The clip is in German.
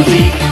Musik.